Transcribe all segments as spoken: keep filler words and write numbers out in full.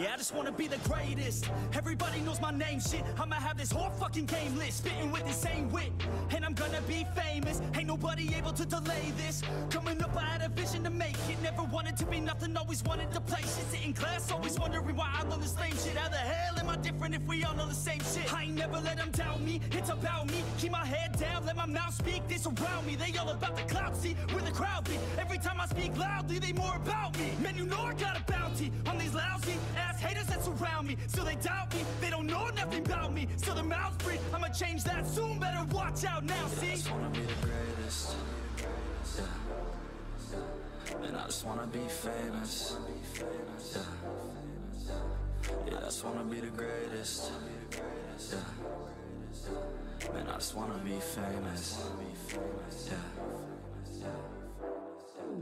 Yeah, I just wanna be the greatest. Everybody knows my name, shit. I'ma have this whole fucking game list, spitting with the same wit, and I'm gonna be famous. Ain't nobody able to delay this. Coming up, I had a vision to make it. Never wanted to be nothing, always wanted to play shit. Sitting in class, always wondering why I learned this lame shit. How the hell am I different if we all know the same shit? I ain't never let them doubt me, it's about me. Keep my head down, let my mouth speak. This around me, they all about the clout, see, where the crowd be. Every time I speak loudly, they more about me. Man, you know I got a bounty on these lousy ass haters that surround me. So they doubt me, they don't know nothing about me. So their mouths free, I'ma change that soon, better watch out now, see? Yeah, I just wanna be the greatest, yeah. And I just wanna be famous, yeah. Yeah, I just wanna be the greatest, yeah. Man, I just wanna be famous, yeah.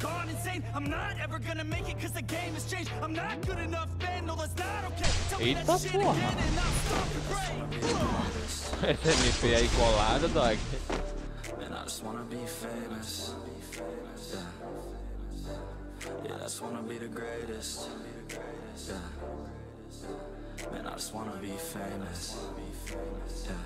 gone insane. I'm I'm not ever gonna make it cause the game has changed. I'm not good enough, man. No, that's not okay. Tell me that shit again and I'll stop the brain. Esse M P aí colado, dog. Man, I just wanna be famous. Yeah. Yeah, I just wanna be the greatest. Yeah. Man, I just wanna be famous. Yeah.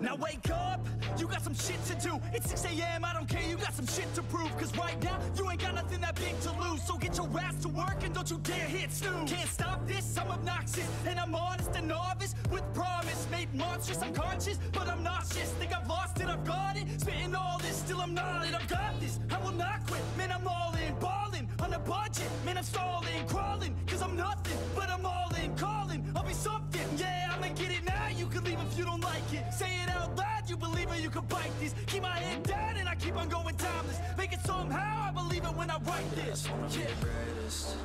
Now wake up, you got some shit to do. It's six A M, I don't care, you got some shit to prove. Cause right now, you ain't got nothing that big to lose. So get your ass to work and don't you dare hit snooze. Can't stop this, I'm obnoxious. And I'm honest and novice with promise. Made monstrous, I'm conscious, but I'm nauseous. Think I've lost it, I've got it. Spitting all this, still I'm not it. I've got this, I will not quit. Man, I'm all in, balling on a budget. Man, I'm stalling, crawling, cause I'm nothing. But I'm all in, calling, I'll be something. Yeah, I'ma get it now, you can leave if you don't like it. Say it out loud, you believe it, you can bite this. Keep my head down and I keep on going timeless. Make it somehow, I believe it when I write this. Yeah, I just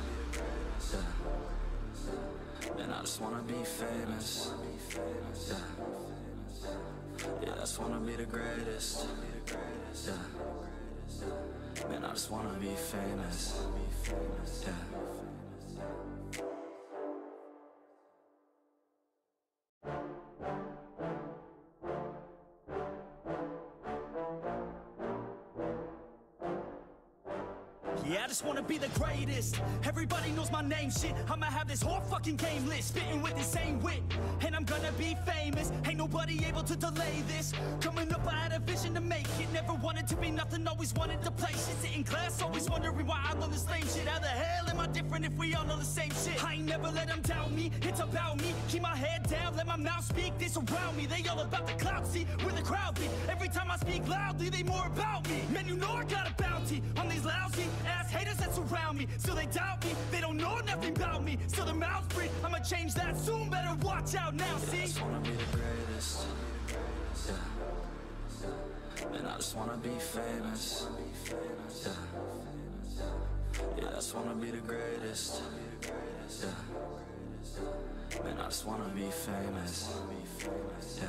wanna yeah. be the greatest, yeah. And I just wanna be famous, yeah. Yeah, I just wanna be the greatest, yeah. Man, I just wanna be famous, yeah. Yeah, I just wanna be the greatest. Everybody knows my name, shit. I'ma have this whole fucking game list, spitting with the same wit, and I'm gonna be famous. Ain't nobody able to delay this. Coming up, I had a vision to make it. Never wanted to be nothing, always wanted to play shit. Sitting in class, always wondering why I learned this lame shit. How the hell am I different if we all know the same shit? I ain't never let them doubt me, it's about me. Keep my head down, let my mouth speak. This around me, they all about the clout, see, where the crowd be. Every time I speak loudly, they more about me. Man, you know I got a bounty on these lousy ass haters that surround me. So they doubt me, they don't know nothing about me. So their mouths free, I'ma change that soon, better watch out now, see? Yeah, I just wanna be the greatest, yeah. And I just wanna be famous, yeah. Yeah, I just wanna be the greatest, yeah. Man, I just wanna be famous, yeah.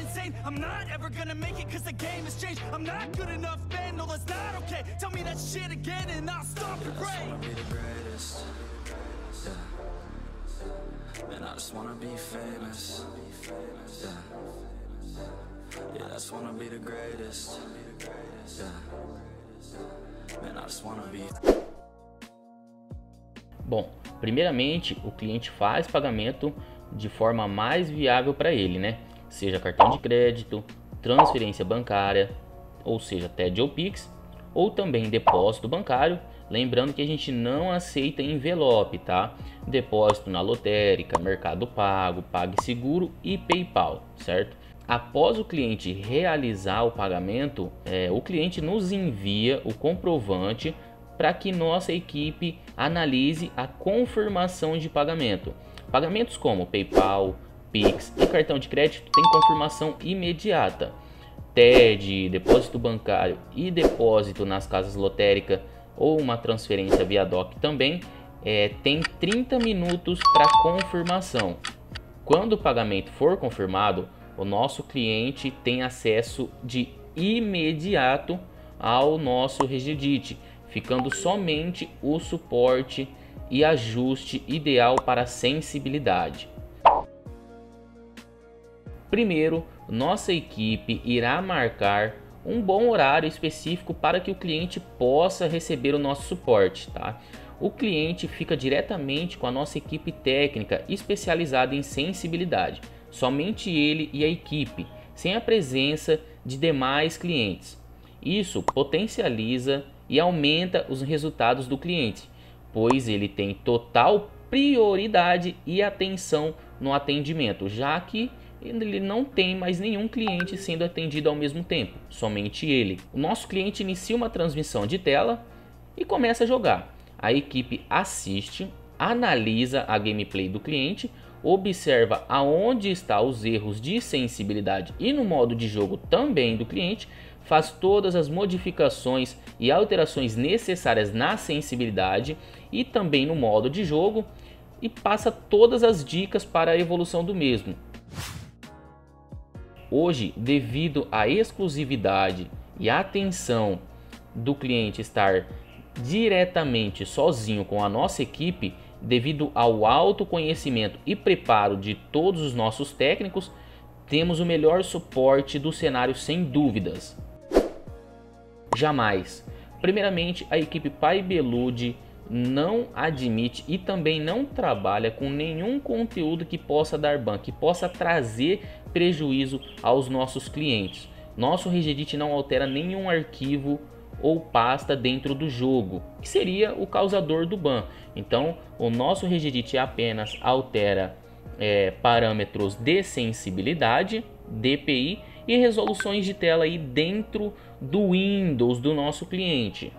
insane. I'm not ever gonna make it cause the game has changed. I'm not good enough, man, no, that's not okay. Tell me that shit again and I'll stop the brain. Yeah, I just wanna be the greatest, yeah. Man, I just wanna be famous, yeah. Yeah, I just wanna be the greatest, yeah. Man, I just wanna be... Bom, primeiramente o cliente faz pagamento de forma mais viável para ele, né? Seja cartão de crédito, transferência bancária, ou seja, T E D ou Pix, ou também depósito bancário, Lembrando que a gente não aceita envelope, tá? Depósito na lotérica, Mercado Pago, PagSeguro e PayPal, certo? Após o cliente realizar o pagamento, é, o cliente nos envia o comprovante para que nossa equipe analise a confirmação de pagamento. Pagamentos como PayPal, Pix e cartão de crédito têm confirmação imediata. T E D, depósito bancário e depósito nas casas lotéricas ou uma transferência via D O C também é, tem trinta minutos para confirmação. Quando o pagamento for confirmado, o nosso cliente tem acesso de imediato ao nosso regedit, ficando somente o suporte e ajuste ideal para a sensibilidade. Primeiro, nossa equipe irá marcar um bom horário específico para que o cliente possa receber o nosso suporte, tá? O cliente fica diretamente com a nossa equipe técnica especializada em sensibilidade. Somente ele e a equipe, sem a presença de demais clientes. Isso potencializa e aumenta os resultados do cliente, pois ele tem total prioridade e atenção no atendimento, já que ele não tem mais nenhum cliente sendo atendido ao mesmo tempo, somente ele. O nosso cliente inicia uma transmissão de tela e começa a jogar. A equipe assiste, analisa a gameplay do cliente, observa aonde estão os erros de sensibilidade e no modo de jogo também do cliente, faz todas as modificações e alterações necessárias na sensibilidade e também no modo de jogo e passa todas as dicas para a evolução do mesmo. Hoje, devido à exclusividade e atenção do cliente estar diretamente sozinho com a nossa equipe, devido ao autoconhecimento e preparo de todos os nossos técnicos, temos o melhor suporte do cenário sem dúvidas. Jamais. Primeiramente, a equipe Paibelude não admite e também não trabalha com nenhum conteúdo que possa dar ban, que possa trazer prejuízo aos nossos clientes. Nosso regedit não altera nenhum arquivo ou pasta dentro do jogo, que seria o causador do ban. Então, o nosso regedit apenas altera é, parâmetros de sensibilidade, D P I e resoluções de tela aí dentro do Windows do nosso cliente.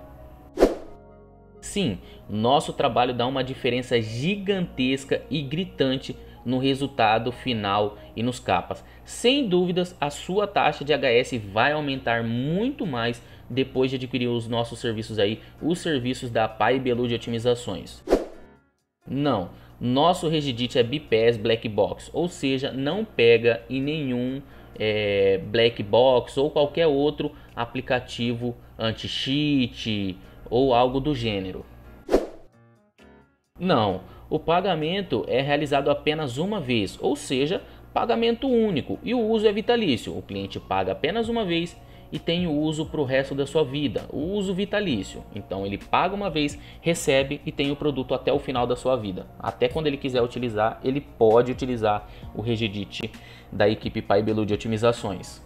Sim, nosso trabalho dá uma diferença gigantesca e gritante no resultado final e nos capas. Sem dúvidas, a sua taxa de H S vai aumentar muito mais depois de adquirir os nossos serviços aí, os serviços da Paibelude Otimizações. Não, nosso regedit é B P S Black Box, ou seja, não pega em nenhum é, Black Box ou qualquer outro aplicativo anti-cheat ou algo do gênero. Não, o pagamento é realizado apenas uma vez, ou seja, pagamento único e o uso é vitalício. O cliente paga apenas uma vez e tem o uso para o resto da sua vida, o uso vitalício. Então ele paga uma vez, recebe e tem o produto até o final da sua vida. Até quando ele quiser utilizar, ele pode utilizar o regedit da equipe Paibelude Otimizações.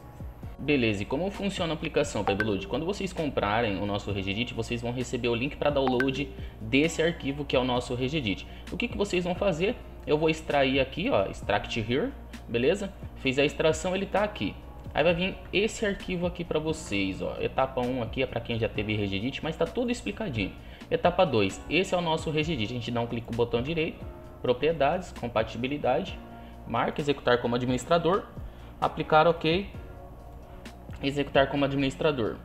Beleza, e como funciona a aplicação Paibelude? Quando vocês comprarem o nosso regedit, vocês vão receber o link para download desse arquivo que é o nosso regedit. O que, que vocês vão fazer? Eu vou extrair aqui, ó, extract here, beleza? Fiz a extração, ele tá aqui. Aí vai vir esse arquivo aqui para vocês, ó. Etapa um aqui é para quem já teve regedit, mas tá tudo explicadinho. Etapa dois, esse é o nosso regedit. A gente dá um clique com o botão direito, propriedades, compatibilidade, marca, executar como administrador, aplicar OK. Executar como administrador.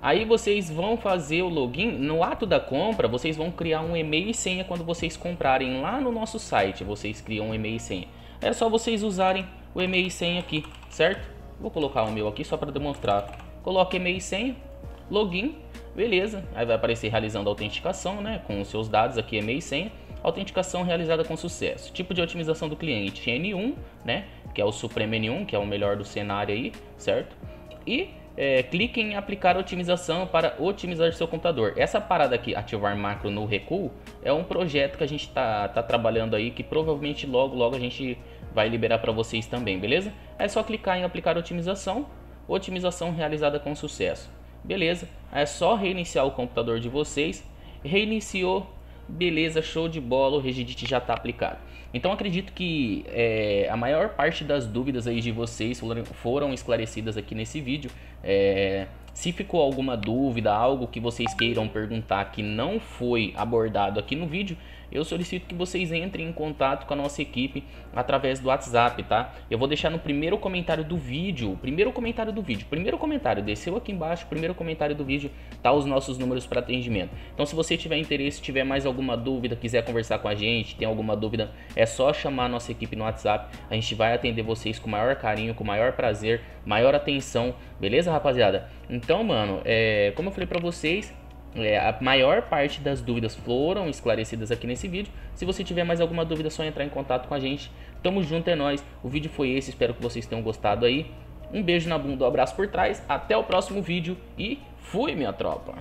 Aí vocês vão fazer o login. No ato da compra, vocês vão criar um e-mail e senha quando vocês comprarem lá no nosso site. Vocês criam um e-mail e senha. É só vocês usarem o e-mail e senha aqui, certo? Vou colocar o meu aqui só para demonstrar. Coloque e-mail e senha, login, beleza. Aí vai aparecer realizando a autenticação, né? Com os seus dados aqui, e-mail e senha. Autenticação realizada com sucesso. Tipo de otimização do cliente, N um, né? Que é o Supremo N um, que é o melhor do cenário aí, certo? E é, clique em aplicar otimização para otimizar seu computador. Essa parada aqui, ativar macro no recuo, é um projeto que a gente tá, tá trabalhando aí, que provavelmente logo logo a gente vai liberar para vocês também, beleza? É só clicar em aplicar otimização, otimização realizada com sucesso, beleza? É só reiniciar o computador de vocês reiniciou, beleza, show de bola, o regedit já está aplicado. Então acredito que é, a maior parte das dúvidas aí de vocês foram esclarecidas aqui nesse vídeo. É, se ficou alguma dúvida, algo que vocês queiram perguntar que não foi abordado aqui no vídeo, eu solicito que vocês entrem em contato com a nossa equipe através do WhatsApp, tá? Eu vou deixar no primeiro comentário do vídeo, primeiro comentário do vídeo, primeiro comentário, desceu aqui embaixo, primeiro comentário do vídeo, tá os nossos números para atendimento. Então se você tiver interesse, tiver mais alguma dúvida, quiser conversar com a gente, tem alguma dúvida, é só chamar a nossa equipe no WhatsApp, a gente vai atender vocês com o maior carinho, com o maior prazer, maior atenção, beleza, rapaziada? Então, mano, é, como eu falei pra vocês, é, a maior parte das dúvidas foram esclarecidas aqui nesse vídeo. Se você tiver mais alguma dúvida, é só entrar em contato com a gente. Tamo junto, é nóis. O vídeo foi esse, espero que vocês tenham gostado aí. Um beijo na bunda, um abraço por trás. Até o próximo vídeo e fui, minha tropa!